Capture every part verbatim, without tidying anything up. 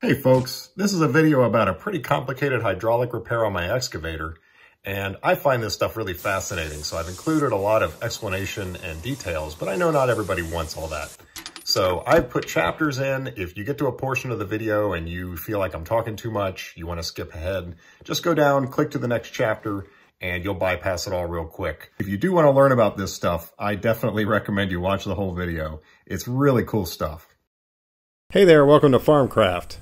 Hey folks, this is a video about a pretty complicated hydraulic repair on my excavator, and I find this stuff really fascinating, so I've included a lot of explanation and details, but I know not everybody wants all that. So I've put chapters in. If you get to a portion of the video and you feel like I'm talking too much, you want to skip ahead, just go down, click to the next chapter, and you'll bypass it all real quick. If you do want to learn about this stuff, I definitely recommend you watch the whole video. It's really cool stuff. Hey there, welcome to FarmCraft.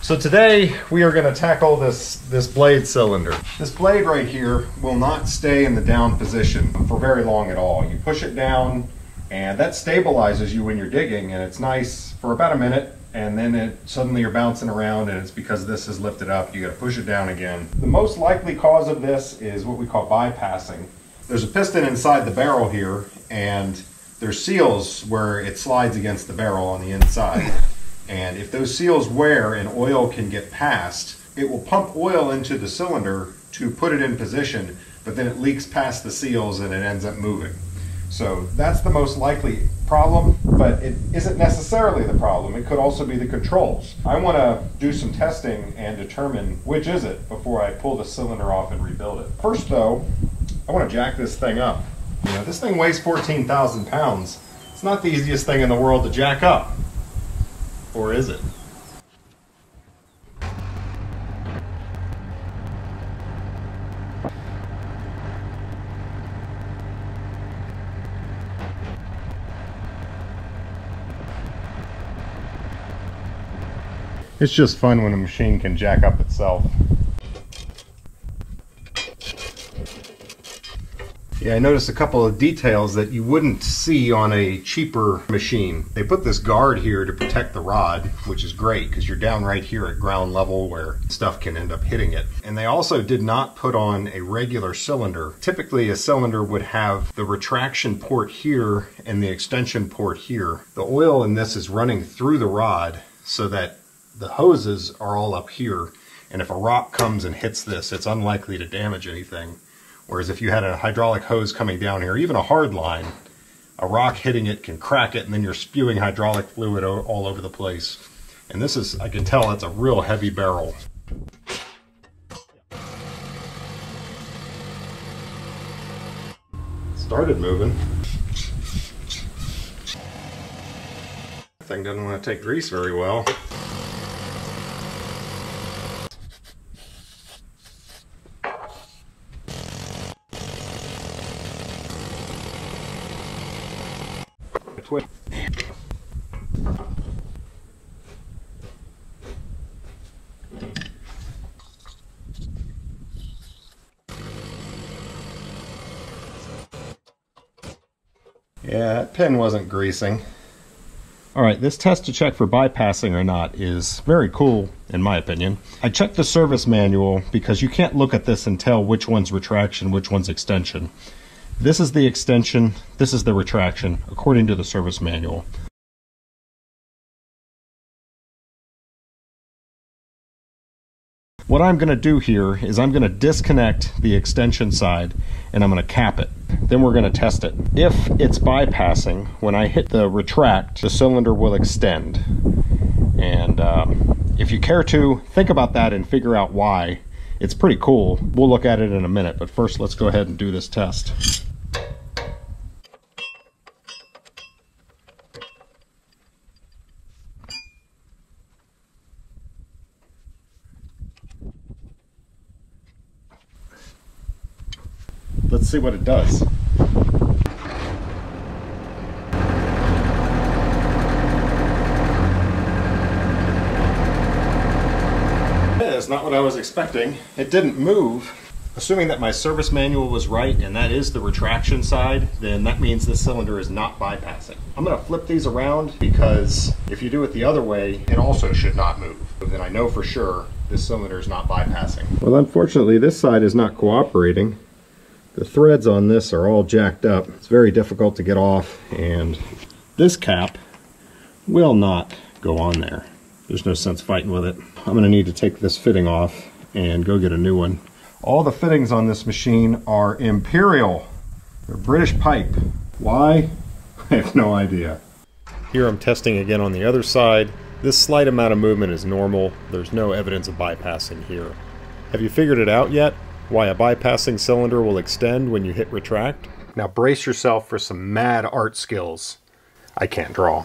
So today we are going to tackle this, this blade cylinder. This blade right here will not stay in the down position for very long at all. You push it down and that stabilizes you when you're digging, and it's nice for about a minute. And then it suddenly you're bouncing around, and it's because this is lifted up. You got to push it down again. The most likely cause of this is what we call bypassing. There's a piston inside the barrel here, and there's seals where it slides against the barrel on the inside. And if those seals wear and oil can get past, it will pump oil into the cylinder to put it in position, but then it leaks past the seals and it ends up moving. So that's the most likely problem, but it isn't necessarily the problem. It could also be the controls. I want to do some testing and determine which is it before I pull the cylinder off and rebuild it. First though, I want to jack this thing up. You know, this thing weighs fourteen thousand pounds. It's not the easiest thing in the world to jack up. Or is it? It's just fun when a machine can jack up itself. Yeah, I noticed a couple of details that you wouldn't see on a cheaper machine. They put this guard here to protect the rod, which is great because you're down right here at ground level where stuff can end up hitting it. And they also did not put on a regular cylinder. Typically, a cylinder would have the retraction port here and the extension port here. The oil in this is running through the rod so that the hoses are all up here, and if a rock comes and hits this, it's unlikely to damage anything. Whereas if you had a hydraulic hose coming down here, even a hard line, a rock hitting it can crack it, and then you're spewing hydraulic fluid all over the place. And this is, I can tell, it's a real heavy barrel. It started moving. That thing doesn't want to take grease very well. Twist. Yeah, that pin wasn't greasing. Alright, this test to check for bypassing or not is very cool, in my opinion. I checked the service manual because you can't look at this and tell which one's retraction, which one's extension. This is the extension, this is the retraction, according to the service manual. What I'm going to do here is I'm going to disconnect the extension side and I'm going to cap it. Then we're going to test it. If it's bypassing, when I hit the retract, the cylinder will extend. And um, if you care to, think about that and figure out why. It's pretty cool. We'll look at it in a minute, but first let's go ahead and do this test. Let's see what it does. Not what I was expecting. It didn't move. Assuming that my service manual was right and that is the retraction side, then that means this cylinder is not bypassing. I'm going to flip these around because if you do it the other way, it also should not move. Then I know for sure this cylinder is not bypassing. Well, unfortunately, this side is not cooperating. The threads on this are all jacked up. It's very difficult to get off, and this cap will not go on there. There's no sense fighting with it. I'm going to need to take this fitting off and go get a new one. All the fittings on this machine are Imperial. They're British pipe. Why? I have no idea. Here I'm testing again on the other side. This slight amount of movement is normal. There's no evidence of bypassing here. Have you figured it out yet? Why a bypassing cylinder will extend when you hit retract? Now brace yourself for some mad art skills. I can't draw.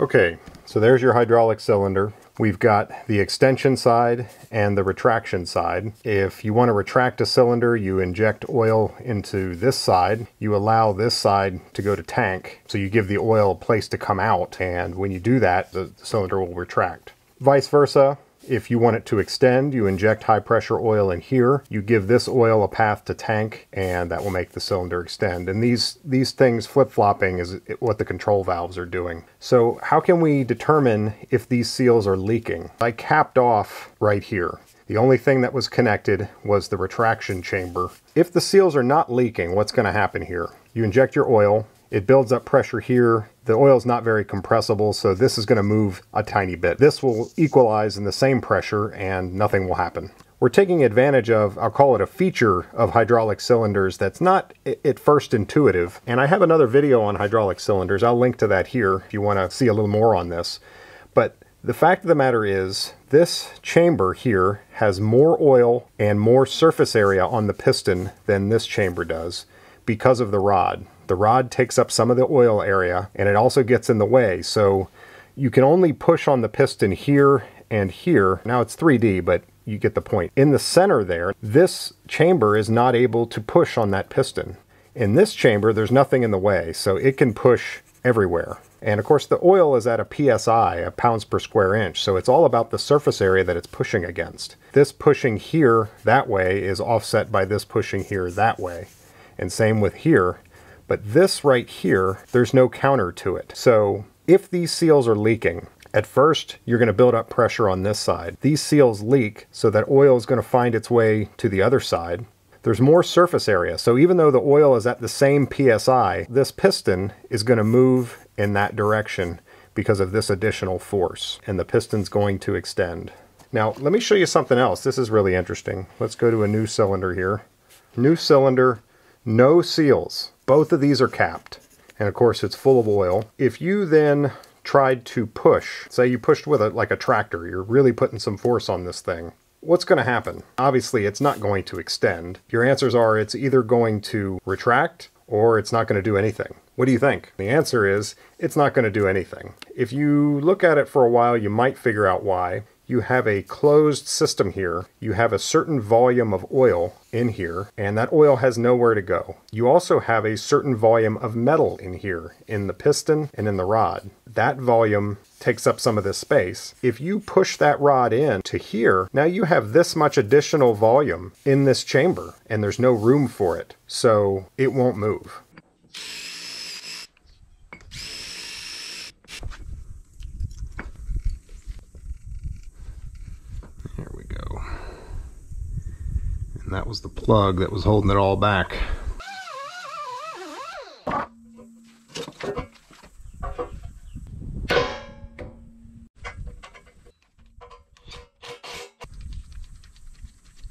Okay, so there's your hydraulic cylinder. We've got the extension side and the retraction side. If you want to retract a cylinder, you inject oil into this side. You allow this side to go to tank, so you give the oil a place to come out, and when you do that, the cylinder will retract. Vice versa, if you want it to extend, you inject high pressure oil in here. You give this oil a path to tank, and that will make the cylinder extend. And these, these things flip-flopping is what the control valves are doing. So how can we determine if these seals are leaking? I capped off right here. The only thing that was connected was the retraction chamber. If the seals are not leaking, what's going to happen here? You inject your oil. It builds up pressure here. The oil is not very compressible, so this is going to move a tiny bit. This will equalize in the same pressure and nothing will happen. We're taking advantage of, I'll call it a feature of hydraulic cylinders that's not at first intuitive. And I have another video on hydraulic cylinders. I'll link to that here if you want to see a little more on this. But the fact of the matter is, this chamber here has more oil and more surface area on the piston than this chamber does because of the rod. The rod takes up some of the oil area and it also gets in the way. So you can only push on the piston here and here. Now it's three D, but you get the point. In the center there, this chamber is not able to push on that piston. In this chamber, there's nothing in the way, so it can push everywhere. And of course the oil is at a P S I, a pounds per square inch. So it's all about the surface area that it's pushing against. This pushing here that way is offset by this pushing here that way. And same with here. But this right here, there's no counter to it. So if these seals are leaking, at first you're going to build up pressure on this side. These seals leak, so that oil is going to find its way to the other side. There's more surface area, so even though the oil is at the same P S I, this piston is going to move in that direction because of this additional force, and the piston's going to extend. Now let me show you something else. This is really interesting. Let's go to a new cylinder here. New cylinder, no seals. Both of these are capped, and of course it's full of oil. If you then tried to push, say you pushed with it like a tractor, you're really putting some force on this thing, what's going to happen? Obviously it's not going to extend. Your answers are it's either going to retract or it's not going to do anything. What do you think? The answer is it's not going to do anything. If you look at it for a while, you might figure out why. You have a closed system here. You have a certain volume of oil in here, and that oil has nowhere to go. You also have a certain volume of metal in here, in the piston and in the rod. That volume takes up some of this space. If you push that rod in to here, now you have this much additional volume in this chamber, and there's no room for it, so it won't move. That was the plug that was holding it all back.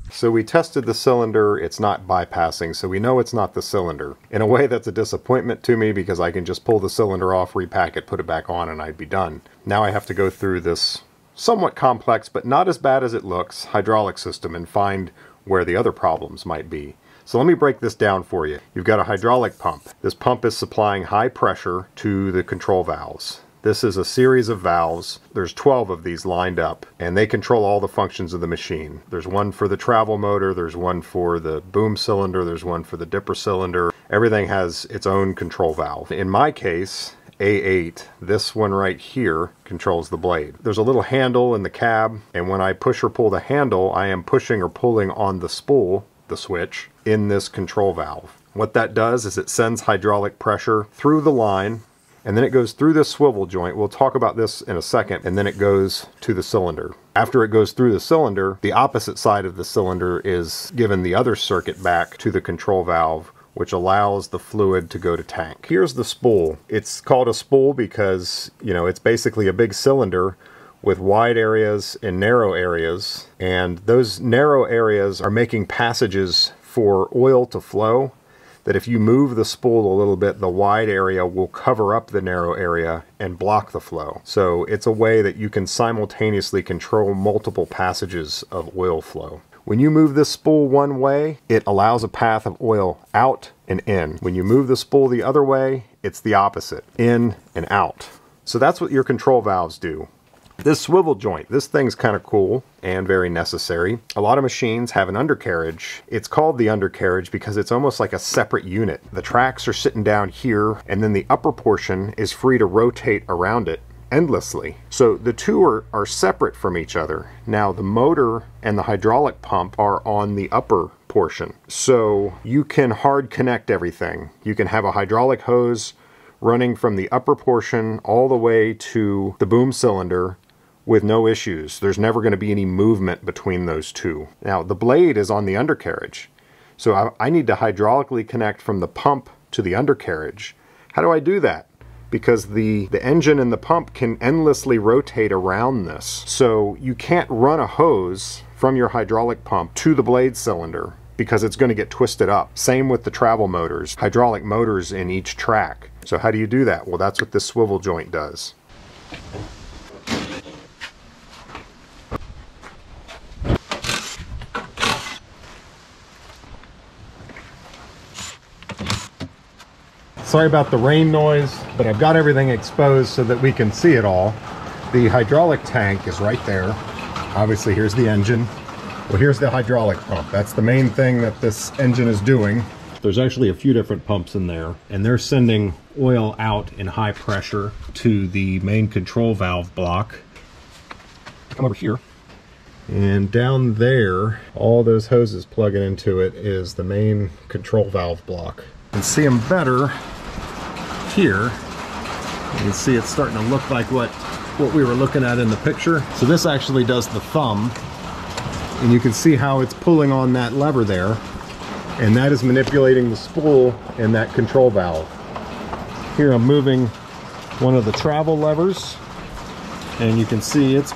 So we tested the cylinder, it's not bypassing, so we know it's not the cylinder. In a way that's a disappointment to me because I can just pull the cylinder off, repack it, put it back on, and I'd be done. Now I have to go through this somewhat complex, but not as bad as it looks, hydraulic system and find where the other problems might be. So let me break this down for you. You've got a hydraulic pump. This pump is supplying high pressure to the control valves. This is a series of valves. There's twelve of these lined up, and they control all the functions of the machine. There's one for the travel motor, there's one for the boom cylinder, there's one for the dipper cylinder. Everything has its own control valve. In my case, A eight, this one right here, controls the blade. There's a little handle in the cab, and when I push or pull the handle, I am pushing or pulling on the spool, the switch, in this control valve. What that does is it sends hydraulic pressure through the line, and then it goes through this swivel joint. We'll talk about this in a second, and then it goes to the cylinder. After it goes through the cylinder, the opposite side of the cylinder is given the other circuit back to the control valve, which allows the fluid to go to tank. Here's the spool. It's called a spool because, you know, it's basically a big cylinder with wide areas and narrow areas, and those narrow areas are making passages for oil to flow. that if you move the spool a little bit, the wide area will cover up the narrow area and block the flow. So it's a way that you can simultaneously control multiple passages of oil flow. When you move this spool one way, it allows a path of oil out and in. When you move the spool the other way, it's the opposite, in and out. So that's what your control valves do. This swivel joint, this thing's kind of cool and very necessary. A lot of machines have an undercarriage. It's called the undercarriage because it's almost like a separate unit. The tracks are sitting down here, and then the upper portion is free to rotate around it endlessly. So the two are, are separate from each other. Now the motor and the hydraulic pump are on the upper portion. So you can hard connect everything. You can have a hydraulic hose running from the upper portion all the way to the boom cylinder with no issues. There's never going to be any movement between those two. Now the blade is on the undercarriage. So I, I need to hydraulically connect from the pump to the undercarriage. How do I do that? Because the, the engine and the pump can endlessly rotate around this. So you can't run a hose from your hydraulic pump to the blade cylinder because it's going to get twisted up. Same with the travel motors, hydraulic motors in each track. So how do you do that? Well, that's what this swivel joint does. Sorry about the rain noise, but I've got everything exposed so that we can see it all. The hydraulic tank is right there. Obviously, here's the engine. Well, here's the hydraulic pump. That's the main thing that this engine is doing. There's actually a few different pumps in there, and they're sending oil out in high pressure to the main control valve block. Come over here. And down there, all those hoses plugging into it is the main control valve block. You can see them better here. You can see it's starting to look like what, what we were looking at in the picture. So this actually does the thumb, and you can see how it's pulling on that lever there, and that is manipulating the spool and that control valve. Here I'm moving one of the travel levers, and you can see it's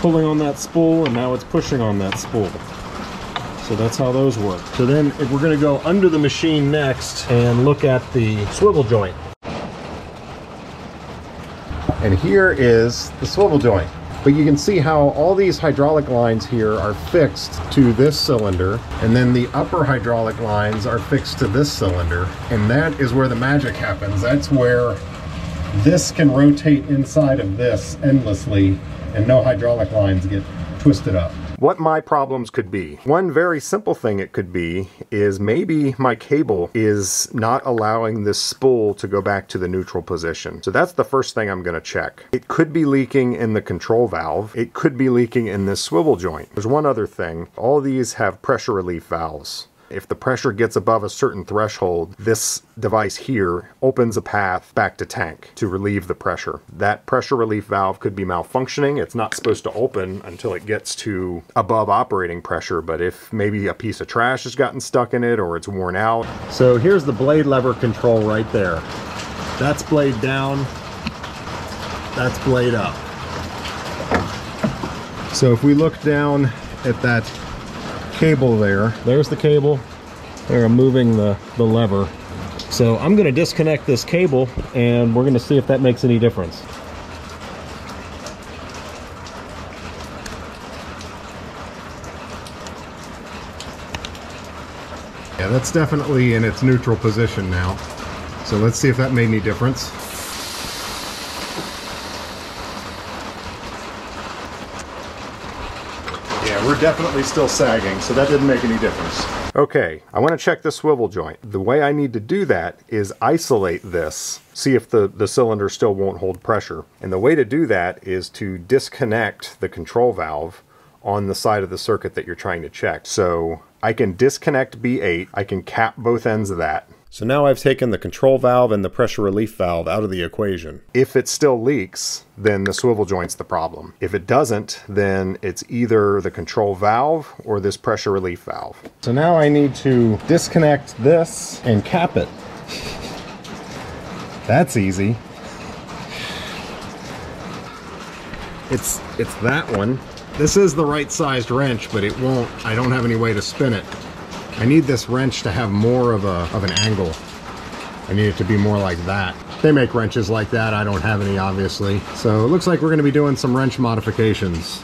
pulling on that spool, and now it's pushing on that spool. So that's how those work. So then if we're going to go under the machine next and look at the swivel joint. And here is the swivel joint. But you can see how all these hydraulic lines here are fixed to this cylinder, and then the upper hydraulic lines are fixed to this cylinder. And that is where the magic happens. That's where this can rotate inside of this endlessly, and no hydraulic lines get twisted up. What my problems could be. One very simple thing it could be is maybe my cable is not allowing this spool to go back to the neutral position. So that's the first thing I'm going to check. It could be leaking in the control valve. It could be leaking in this swivel joint. There's one other thing. All these have pressure relief valves. If the pressure gets above a certain threshold, this device here opens a path back to tank to relieve the pressure. That pressure relief valve could be malfunctioning. It's not supposed to open until it gets to above operating pressure, but if maybe a piece of trash has gotten stuck in it or it's worn out. So here's the blade lever control right there. That's blade down, that's blade up. So if we look down at that cable there. There's the cable. They're moving the, the lever. So I'm going to disconnect this cable, and we're going to see if that makes any difference. Yeah, that's definitely in its neutral position now. So let's see if that made any difference. We're definitely still sagging, so that didn't make any difference. Okay, I want to check the swivel joint. The way I need to do that is isolate this, see if the, the cylinder still won't hold pressure. And the way to do that is to disconnect the control valve on the side of the circuit that you're trying to check. So I can disconnect B eight, I can cap both ends of that. So now I've taken the control valve and the pressure relief valve out of the equation. If it still leaks, then the swivel joint's the problem. If it doesn't, then it's either the control valve or this pressure relief valve. So now I need to disconnect this and cap it. That's easy. It's, it's that one. This is the right sized wrench, but it won't, I don't have any way to spin it. I need this wrench to have more of a of an angle. I need it to be more like that. They make wrenches like that. I don't have any, obviously. So it looks like we're going to be doing some wrench modifications.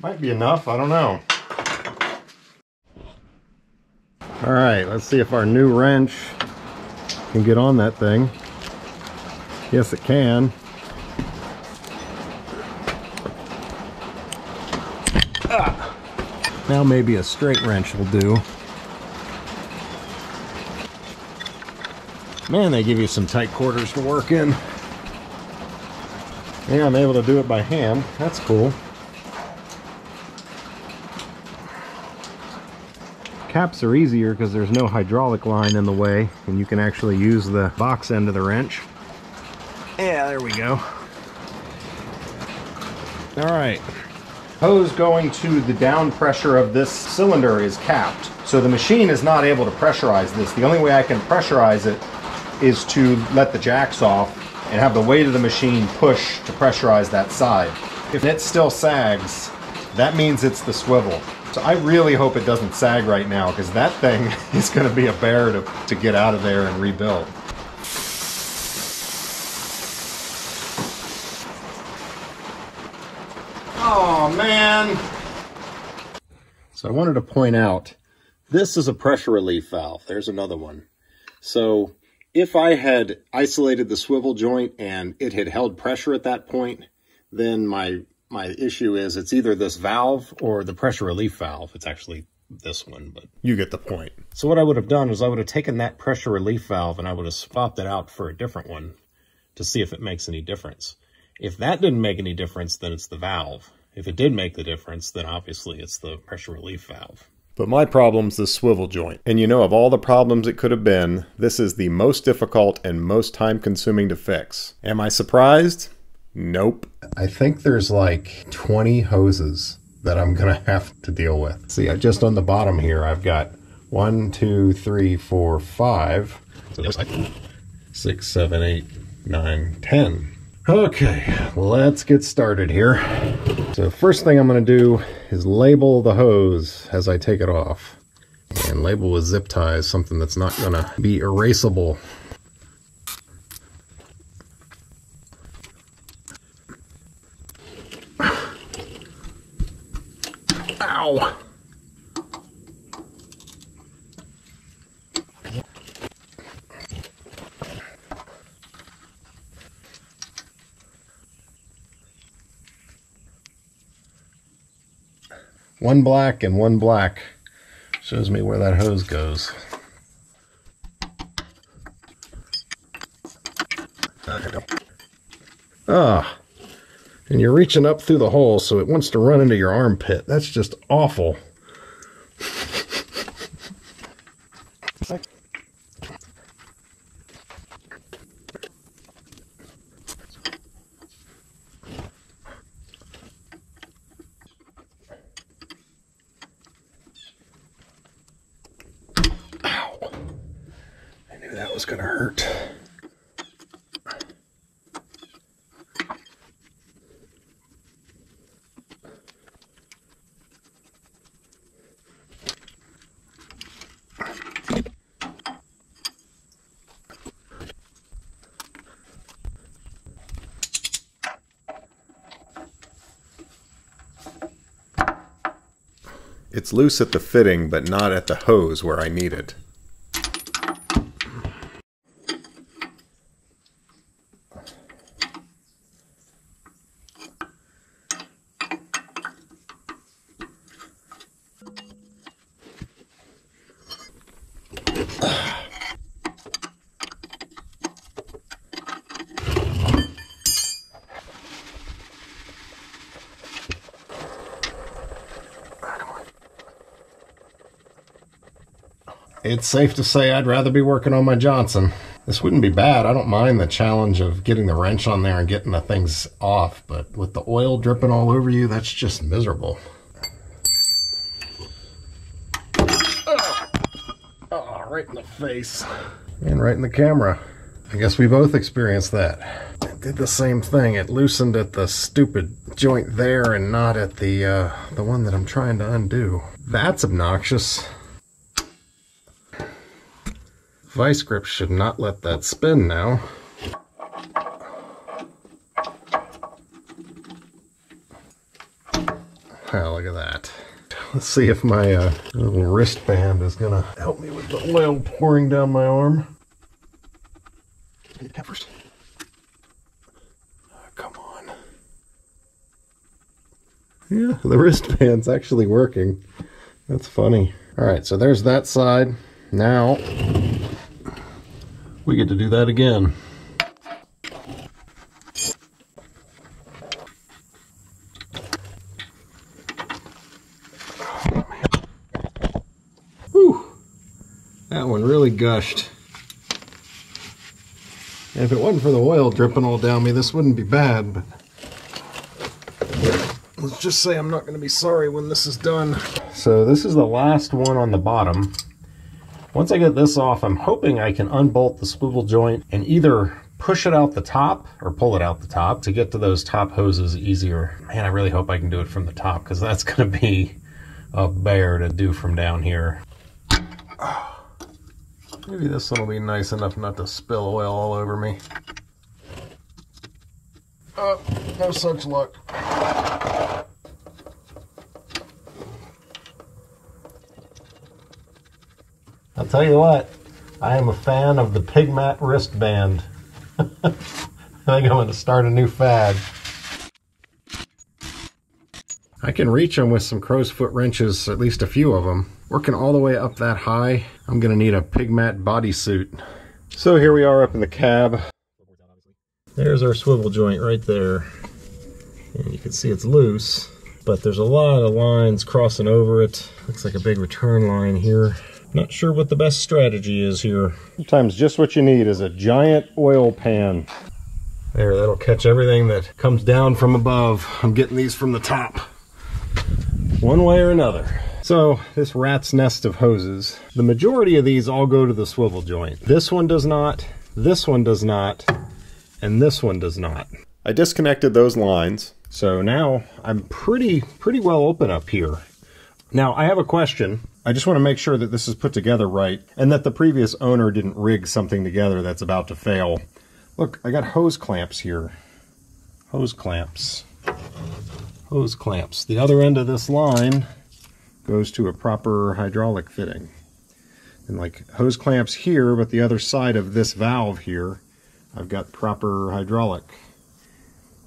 Might be enough, I don't know. All right, let's see if our new wrench can get on that thing. Yes, it can. Ah. Now maybe a straight wrench will do. Man, they give you some tight quarters to work in. Yeah, I'm able to do it by hand. That's cool. Caps are easier because there's no hydraulic line in the way and you can actually use the box end of the wrench. Yeah, there we go. All right. Hose going to the down pressure of this cylinder is capped. So the machine is not able to pressurize this. The only way I can pressurize it is to let the jacks off and have the weight of the machine push to pressurize that side. If it still sags, that means it's the swivel. So I really hope it doesn't sag right now because that thing is going to be a bear to, to get out of there and rebuild. Oh man! So I wanted to point out, this is a pressure relief valve. There's another one. So if I had isolated the swivel joint and it had held pressure at that point, then my My issue is it's either this valve or the pressure relief valve. It's actually this one, but you get the point. So what I would have done is I would have taken that pressure relief valve and I would have swapped it out for a different one to see if it makes any difference. If that didn't make any difference, then it's the valve. If it did make the difference, then obviously it's the pressure relief valve. But my problem's the swivel joint. And you know, of all the problems it could have been, this is the most difficult and most time-consuming to fix. Am I surprised? Nope. I think there's like twenty hoses that I'm gonna have to deal with. See, I just on the bottom here, I've got one, two, three, four, five, six, seven, eight, nine, ten. Okay, let's get started here. So first thing I'm gonna do is label the hose as I take it off. And label with zip ties, something that's not gonna be erasable. Ow! One black and one black shows me where that hose goes. Ah! And you're reaching up through the hole, so it wants to run into your armpit. That's just awful. Ow. I knew that was gonna hurt. It's loose at the fitting, but not at the hose where I need it. It's safe to say I'd rather be working on my Johnson. This wouldn't be bad. I don't mind the challenge of getting the wrench on there and getting the things off, but with the oil dripping all over you, that's just miserable. right in the face and right in the camera. I guess we both experienced that. It did the same thing. It loosened at the stupid joint there and not at the uh, the one that I'm trying to undo. That's obnoxious. Vice grip should not let that spin now. Oh, look at that. Let's see if my uh, little wristband is gonna help me with the oil pouring down my arm. Get that first. Oh, come on. Yeah, the wristband's actually working. That's funny. Alright, so there's that side. Now we get to do that again. Whew, that one really gushed. And if it wasn't for the oil dripping all down me, this wouldn't be bad, but let's just say I'm not going to be sorry when this is done. So this is the last one on the bottom. Once I get this off, I'm hoping I can unbolt the swivel joint and either push it out the top or pull it out the top to get to those top hoses easier. Man, I really hope I can do it from the top, because that's going to be a bear to do from down here. Maybe this one will be nice enough not to spill oil all over me. Oh, no such luck. I'll tell you what, I am a fan of the Pigmat wristband. I think I'm going to start a new fad. I can reach them with some crow's foot wrenches, at least a few of them. Working all the way up that high, I'm going to need a Pigmat bodysuit. So here we are up in the cab. There's our swivel joint right there. And you can see it's loose, but there's a lot of lines crossing over it. Looks like a big return line here. Not sure what the best strategy is here. Sometimes just what you need is a giant oil pan. There, that'll catch everything that comes down from above. I'm getting these from the top, one way or another. So, this rat's nest of hoses. The majority of these all go to the swivel joint. This one does not, this one does not, and this one does not. I disconnected those lines. So now I'm pretty, pretty well open up here. Now, I have a question. I just want to make sure that this is put together right and that the previous owner didn't rig something together that's about to fail. Look, I got hose clamps here. Hose clamps. Hose clamps. The other end of this line goes to a proper hydraulic fitting. And like hose clamps here, but the other side of this valve here, I've got proper hydraulic.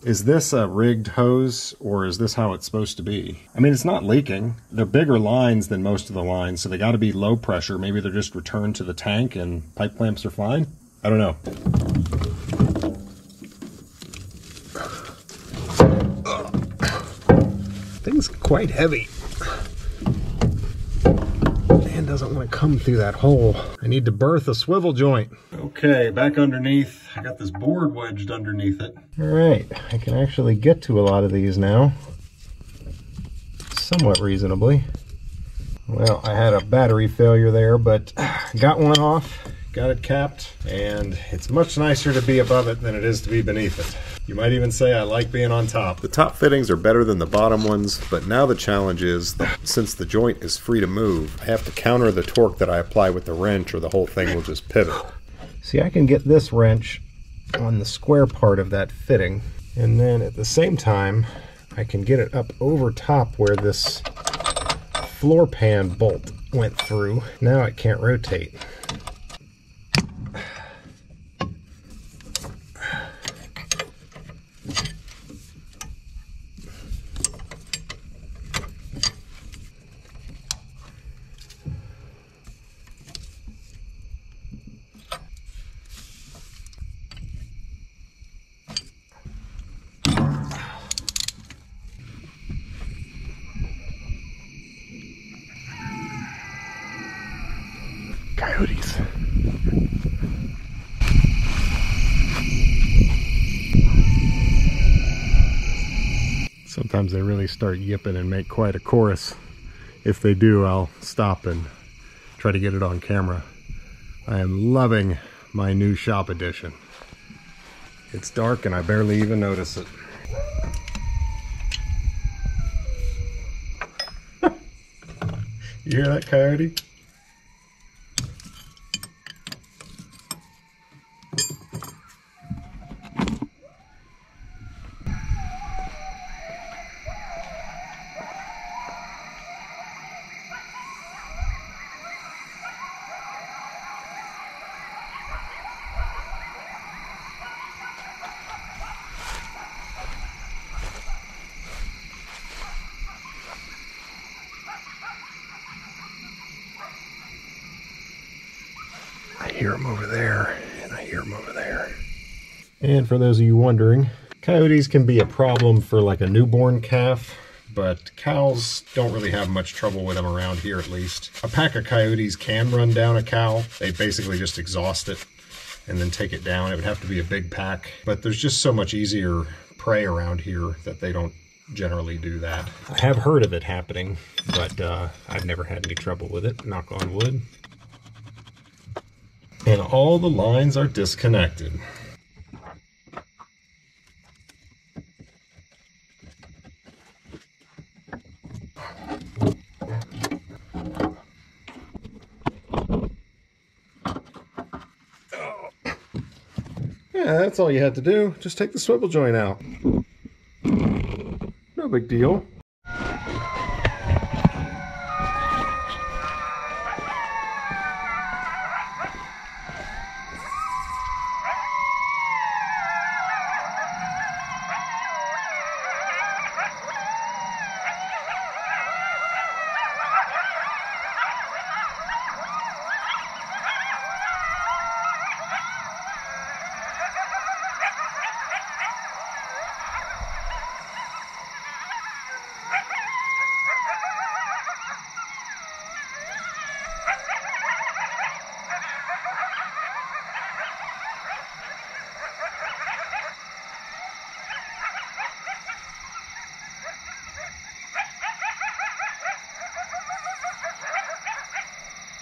Is this a rigged hose, or is this how it's supposed to be? I mean, it's not leaking. They're bigger lines than most of the lines, so they gotta be low pressure. Maybe they're just returned to the tank and pipe clamps are fine? I don't know. Thing's quite heavy. Man doesn't want to come through that hole. I need to berth a swivel joint. Okay, back underneath. I got this board wedged underneath it. All right, I can actually get to a lot of these now, somewhat reasonably. Well, I had a battery failure there, but got one off, got it capped, and it's much nicer to be above it than it is to be beneath it. You might even say I like being on top. The top fittings are better than the bottom ones, but now the challenge is that since the joint is free to move, I have to counter the torque that I apply with the wrench, or the whole thing will just pivot. See, I can get this wrench on the square part of that fitting, and then at the same time I can get it up over top where this floor pan bolt went through. Now it can't rotate. Coyotes. Sometimes they really start yipping and make quite a chorus. If they do, I'll stop and try to get it on camera. I am loving my new shop edition. It's dark and I barely even notice it. You hear that coyote? I hear them over there, and I hear them over there. And for those of you wondering, coyotes can be a problem for like a newborn calf, but cows don't really have much trouble with them around here, at least. A pack of coyotes can run down a cow. They basically just exhaust it and then take it down. It would have to be a big pack, but there's just so much easier prey around here that they don't generally do that. I have heard of it happening, but uh, I've never had any trouble with it, knock on wood. And all the lines are disconnected. Yeah, that's all you had to do. Just take the swivel joint out. No big deal.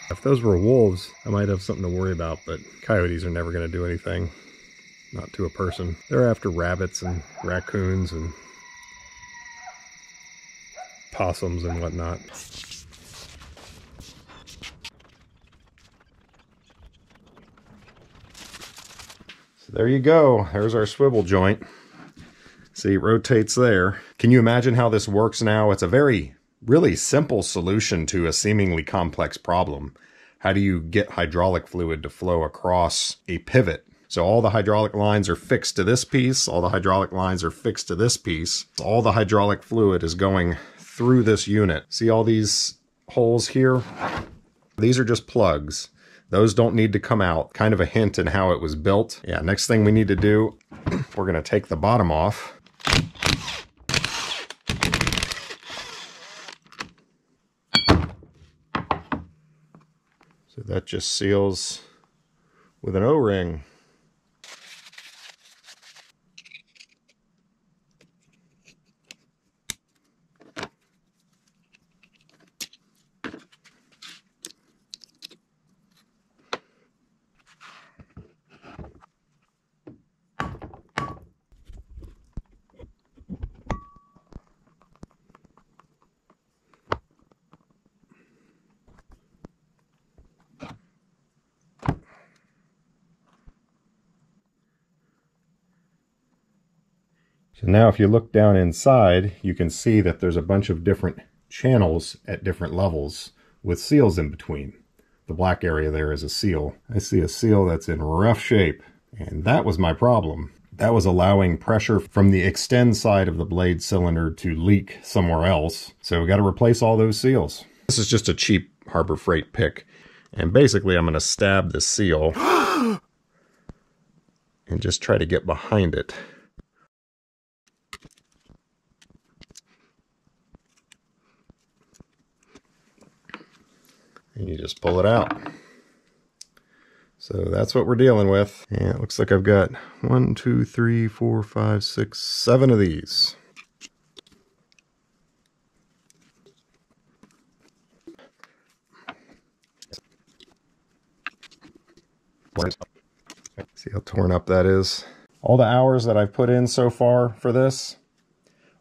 If those were wolves, I might have something to worry about, but coyotes are never going to do anything. Not to a person. They're after rabbits and raccoons and possums and whatnot. So there you go. There's our swivel joint. See, it rotates there. Can you imagine how this works now? It's a very really simple solution to a seemingly complex problem. How do you get hydraulic fluid to flow across a pivot? So all the hydraulic lines are fixed to this piece, all the hydraulic lines are fixed to this piece. All the hydraulic fluid is going through this unit. See all these holes here? These are just plugs. Those don't need to come out. Kind of a hint in how it was built. Yeah, next thing we need to do, we're gonna take the bottom off. So that just seals with an O-ring. So now if you look down inside, you can see that there's a bunch of different channels at different levels with seals in between. The black area there is a seal. I see a seal that's in rough shape, and that was my problem. That was allowing pressure from the extend side of the blade cylinder to leak somewhere else. So we got to replace all those seals. This is just a cheap Harbor Freight pick, and basically I'm going to stab the seal and just try to get behind it. And you just pull it out. So that's what we're dealing with. And it looks like I've got one, two, three, four, five, six, seven of these. See how torn up that is. All the hours that I've put in so far for this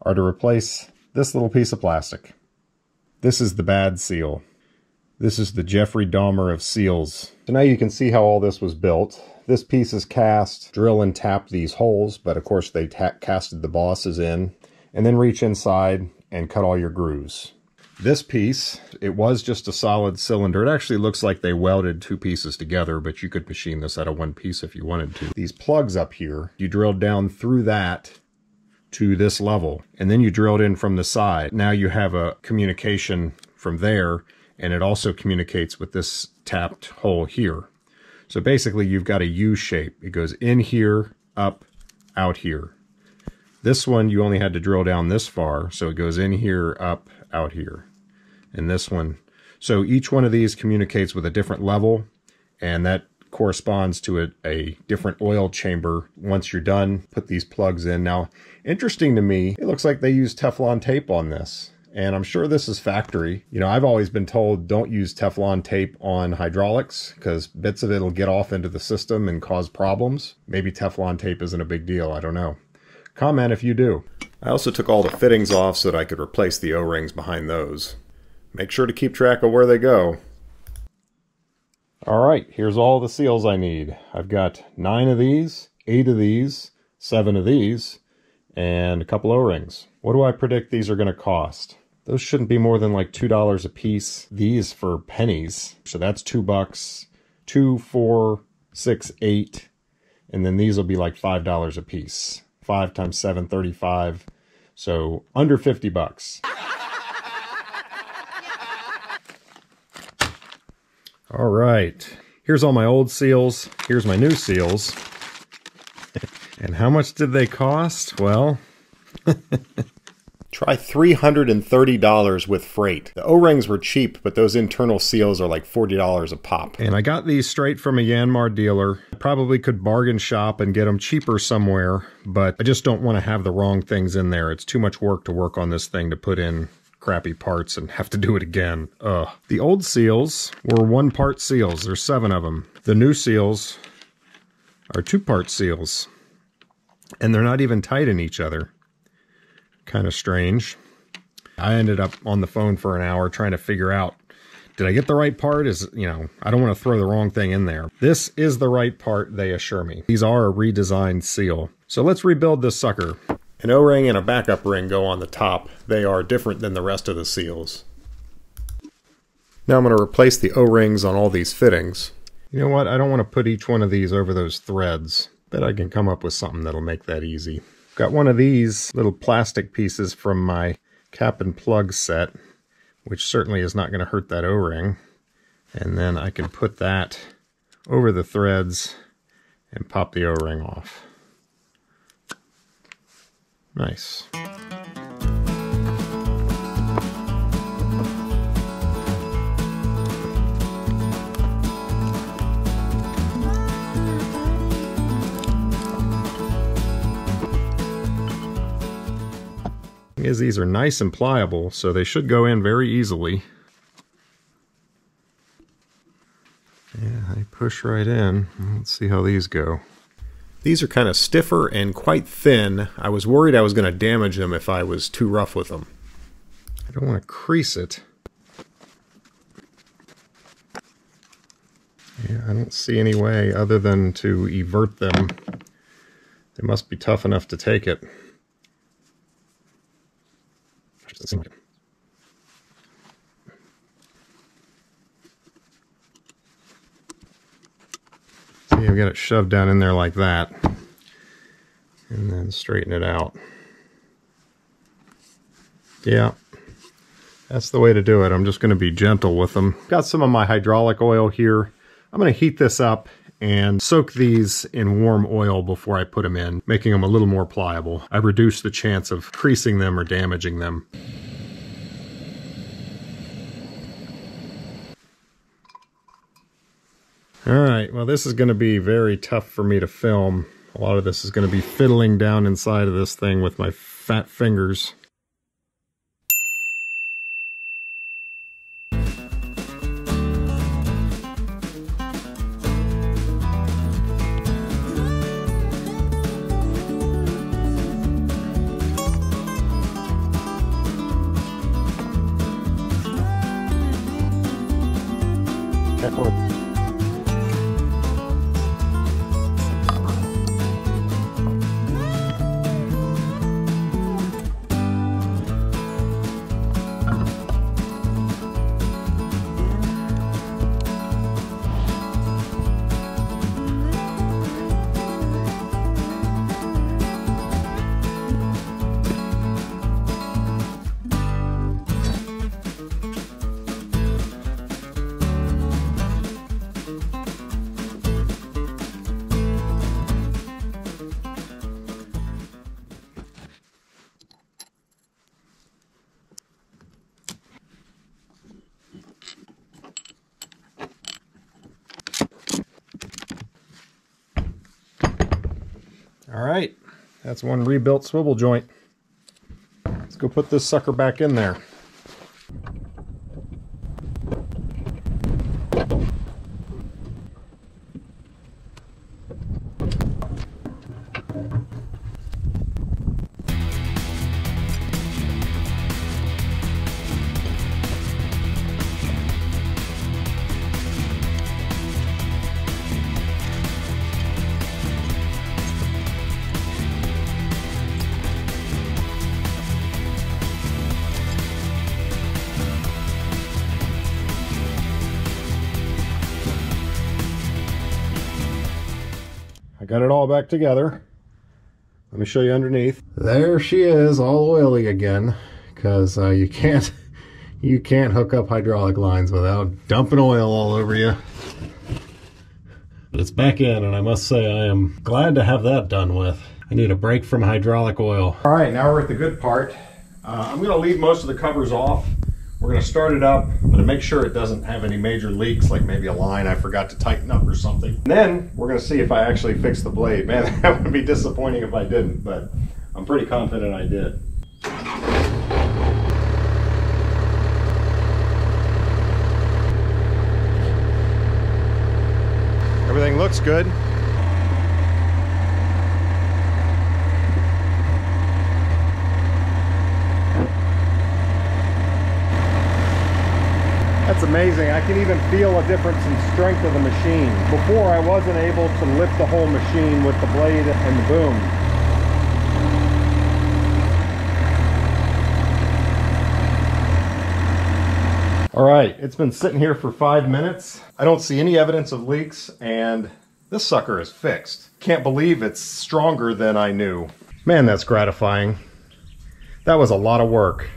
are to replace this little piece of plastic. This is the bad seal. This is the Jeffrey Dahmer of seals. So now you can see how all this was built. This piece is cast, drill and tap these holes, but of course they casted the bosses in, and then reach inside and cut all your grooves. This piece, it was just a solid cylinder. It actually looks like they welded two pieces together, but you could machine this out of one piece if you wanted to. These plugs up here, you drilled down through that to this level, and then you drilled in from the side. Now you have a communication from there, and it also communicates with this tapped hole here. So basically you've got a U shape. It goes in here, up, out here. This one, you only had to drill down this far, so it goes in here, up, out here. And this one, so each one of these communicates with a different level, and that corresponds to a, a different oil chamber. Once you're done, put these plugs in. Now, interesting to me, it looks like they used Teflon tape on this. And I'm sure this is factory. You know, I've always been told don't use Teflon tape on hydraulics because bits of it will get off into the system and cause problems. Maybe Teflon tape isn't a big deal. I don't know. Comment if you do. I also took all the fittings off so that I could replace the O-rings behind those. Make sure to keep track of where they go. All right, here's all the seals I need. I've got nine of these, eight of these, seven of these, and a couple O-rings. What do I predict these are going to cost? Those shouldn't be more than like two dollars a piece. These for pennies. So that's two bucks, two, four, six, eight. And then these will be like five dollars a piece. Five times seven, thirty-five. So under fifty bucks. All right. Here's all my old seals. Here's my new seals. And how much did they cost? Well, try three hundred thirty dollars with freight. The O-rings were cheap, but those internal seals are like forty dollars a pop. And I got these straight from a Yanmar dealer. I probably could bargain shop and get them cheaper somewhere, but I just don't want to have the wrong things in there. It's too much work to work on this thing to put in crappy parts and have to do it again. Ugh. The old seals were one-part seals. There's seven of them. The new seals are two-part seals, and they're not even tight in each other. Kind of strange. I ended up on the phone for an hour trying to figure out, did I get the right part? Is, you know, I don't want to throw the wrong thing in there. This is the right part, they assure me. These are a redesigned seal. So let's rebuild this sucker. An O-ring and a backup ring go on the top. They are different than the rest of the seals. Now I'm going to replace the O-rings on all these fittings. You know what? I don't want to put each one of these over those threads. Bet I can come up with something that'll make that easy. Got one of these little plastic pieces from my cap and plug set, which certainly is not going to hurt that O-ring. And then I can put that over the threads and pop the O-ring off. Nice. Is these are nice and pliable, so they should go in very easily. Yeah, they push right in. Let's see how these go. These are kind of stiffer and quite thin. I was worried I was going to damage them if I was too rough with them. I don't want to crease it. Yeah, I don't see any way other than to evert them. They must be tough enough to take it. See, I've got it shoved down in there like that, and then straighten it out. Yeah, that's the way to do it. I'm just going to be gentle with them. Got some of my hydraulic oil here. I'm going to heat this up and soak these in warm oil before I put them in, making them a little more pliable. I reduce the chance of creasing them or damaging them. All right, well, this is going to be very tough for me to film. A lot of this is going to be fiddling down inside of this thing with my fat fingers. right. That's one rebuilt swivel joint. Let's go put this sucker back in there. Got it all back together. Let me show you underneath. There she is, all oily again, because uh, you can't you can't hook up hydraulic lines without dumping oil all over you. But it's back in, and I must say I am glad to have that done with. I need a break from hydraulic oil. All right, now we're at the good part. Uh, I'm going to leave most of the covers off. We're going to start it up. I'm going to make sure it doesn't have any major leaks, like maybe a line I forgot to tighten up or something. And then we're going to see if I actually fixed the blade. Man, that would be disappointing if I didn't, but I'm pretty confident I did. Everything looks good. That's amazing. I can even feel a difference in strength of the machine. Before, I wasn't able to lift the whole machine with the blade and the boom. All right, it's been sitting here for five minutes. I don't see any evidence of leaks, and this sucker is fixed. Can't believe it's stronger than I knew. Man, that's gratifying. That was a lot of work.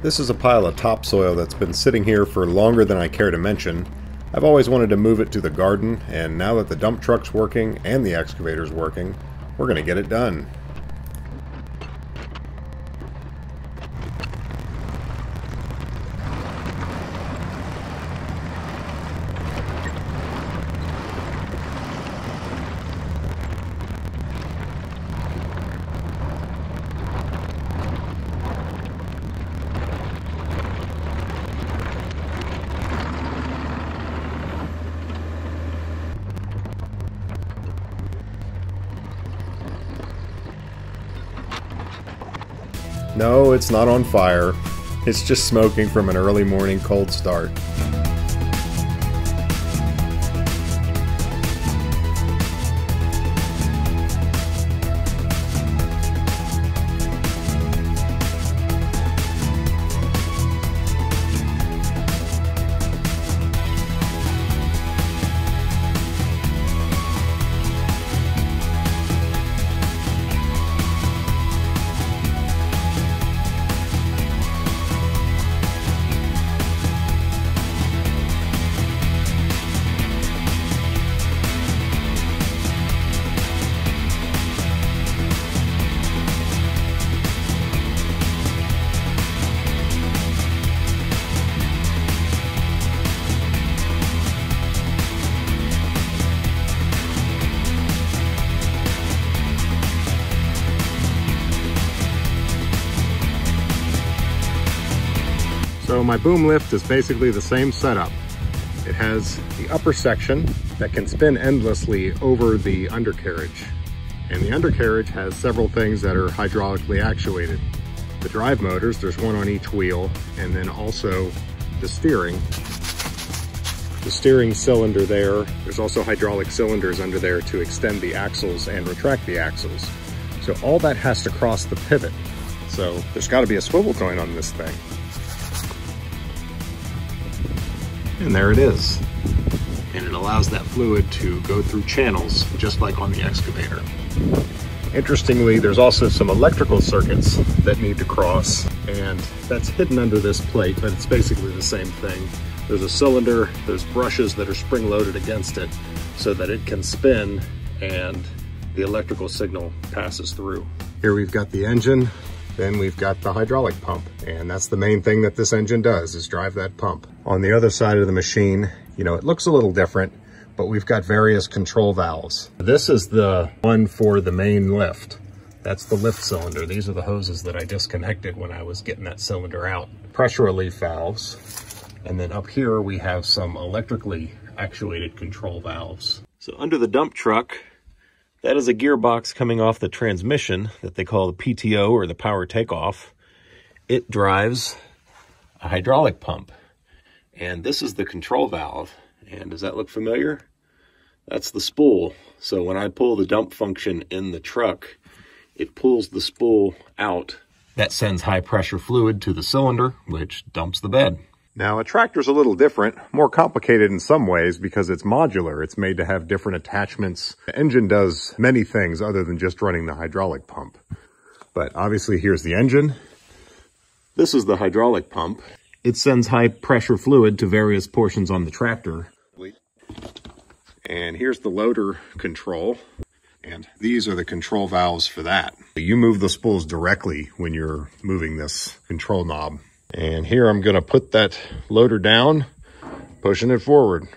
This is a pile of topsoil that's been sitting here for longer than I care to mention. I've always wanted to move it to the garden, and now that the dump truck's working and the excavator's working, we're going to get it done. No, it's not on fire. It's just smoking from an early morning cold start. So my boom lift is basically the same setup. It has the upper section that can spin endlessly over the undercarriage. And the undercarriage has several things that are hydraulically actuated. The drive motors, there's one on each wheel, and then also the steering. The steering cylinder there, there's also hydraulic cylinders under there to extend the axles and retract the axles. So all that has to cross the pivot. So there's got to be a swivel joint on this thing. And there it is. And it allows that fluid to go through channels, just like on the excavator. Interestingly, there's also some electrical circuits that need to cross, and that's hidden under this plate, but it's basically the same thing. There's a cylinder, there's brushes that are spring-loaded against it so that it can spin and the electrical signal passes through. Here we've got the engine, then we've got the hydraulic pump, and that's the main thing that this engine does, is drive that pump. On the other side of the machine, you know, it looks a little different, but we've got various control valves. This is the one for the main lift. That's the lift cylinder. These are the hoses that I disconnected when I was getting that cylinder out. Pressure relief valves. And then up here, we have some electrically actuated control valves. So under the dump truck, that is a gearbox coming off the transmission that they call the P T O, or the power takeoff. It drives a hydraulic pump. And this is the control valve. And does that look familiar? That's the spool. So when I pull the dump function in the truck, it pulls the spool out. That sends high pressure fluid to the cylinder, which dumps the bed. Now a tractor's a little different, more complicated in some ways because it's modular. It's made to have different attachments. The engine does many things other than just running the hydraulic pump. But obviously here's the engine. This is the hydraulic pump. It sends high pressure fluid to various portions on the tractor. And here's the loader control. And these are the control valves for that. You move the spools directly when you're moving this control knob. And here I'm going to put that loader down, pushing it forward.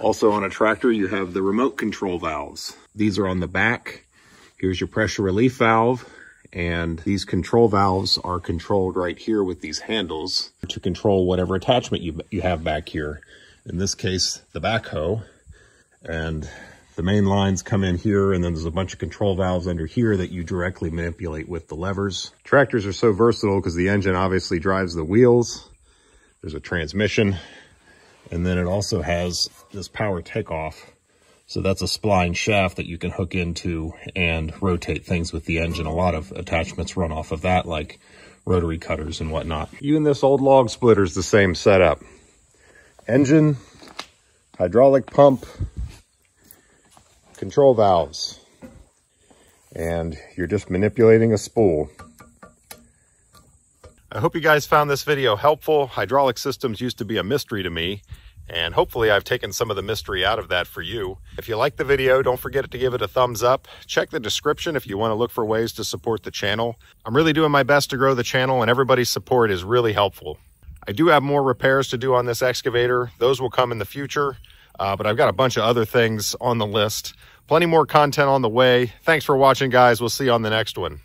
Also on a tractor, you have the remote control valves. These are on the back. Here's your pressure relief valve. And these control valves are controlled right here with these handles to control whatever attachment you, you have back here. In this case, the backhoe. And the main lines come in here, and then there's a bunch of control valves under here that you directly manipulate with the levers. Tractors are so versatile because the engine obviously drives the wheels. There's a transmission. And then it also has this power takeoff. So that's a spline shaft that you can hook into and rotate things with the engine. A lot of attachments run off of that, like rotary cutters and whatnot. Even this old log splitter is the same setup. Engine, hydraulic pump, control valves, and you're just manipulating a spool. I hope you guys found this video helpful. Hydraulic systems used to be a mystery to me, and hopefully I've taken some of the mystery out of that for you. If you like the video, don't forget to give it a thumbs up. Check the description if you want to look for ways to support the channel. I'm really doing my best to grow the channel, and everybody's support is really helpful. I do have more repairs to do on this excavator. Those will come in the future, uh, but I've got a bunch of other things on the list. Plenty more content on the way. Thanks for watching, guys. We'll see you on the next one.